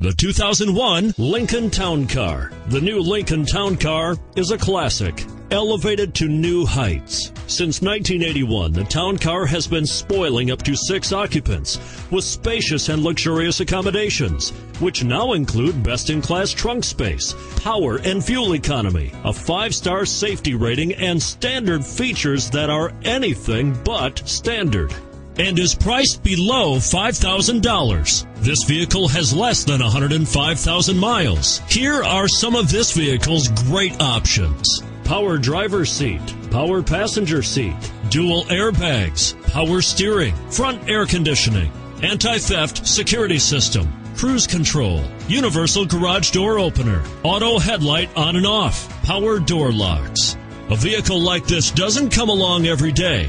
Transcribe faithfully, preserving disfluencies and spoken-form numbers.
The two thousand one Lincoln Town Car. The new Lincoln Town Car is a classic, elevated to new heights. Since nineteen eighty-one, the Town Car has been spoiling up to six occupants with spacious and luxurious accommodations, which now include best-in-class trunk space, power and fuel economy, a five-star safety rating, and standard features that are anything but standard, and is priced below five thousand dollars. This vehicle has less than one hundred five thousand miles. Here are some of this vehicle's great options: power driver's seat, power passenger seat, dual airbags, power steering, front air conditioning, anti-theft security system, cruise control, universal garage door opener, auto headlight on and off, power door locks. A vehicle like this doesn't come along every day.